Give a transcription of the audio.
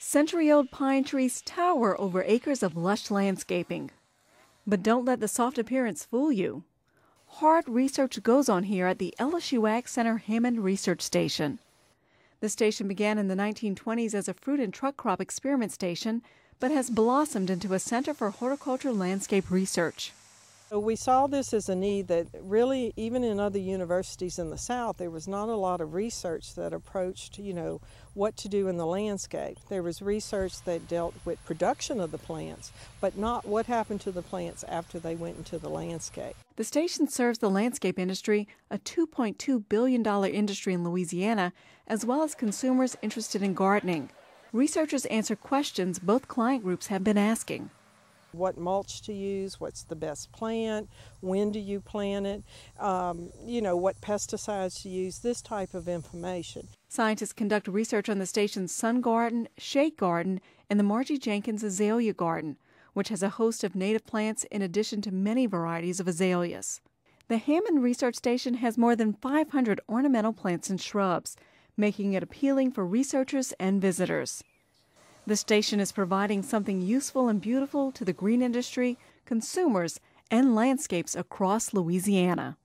Century-old pine trees tower over acres of lush landscaping. But don't let the soft appearance fool you. Hard research goes on here at the LSU Ag Center Hammond Research Station. The station began in the 1920s as a fruit and truck crop experiment station, but has blossomed into a center for horticulture landscape research. We saw this as a need that really, even in other universities in the South, there was not a lot of research that approached, what to do in the landscape. There was research that dealt with production of the plants, but not what happened to the plants after they went into the landscape. The station serves the landscape industry, a $2.2 billion industry in Louisiana, as well as consumers interested in gardening. Researchers answer questions both client groups have been asking. What mulch to use, what's the best plant, when do you plant it, what pesticides to use, this type of information. Scientists conduct research on the station's sun garden, shade garden, and the Margie Jenkins Azalea garden, which has a host of native plants in addition to many varieties of azaleas. The Hammond Research Station has more than 500 ornamental plants and shrubs, making it appealing for researchers and visitors. The station is providing something useful and beautiful to the green industry, consumers, and landscapes across Louisiana.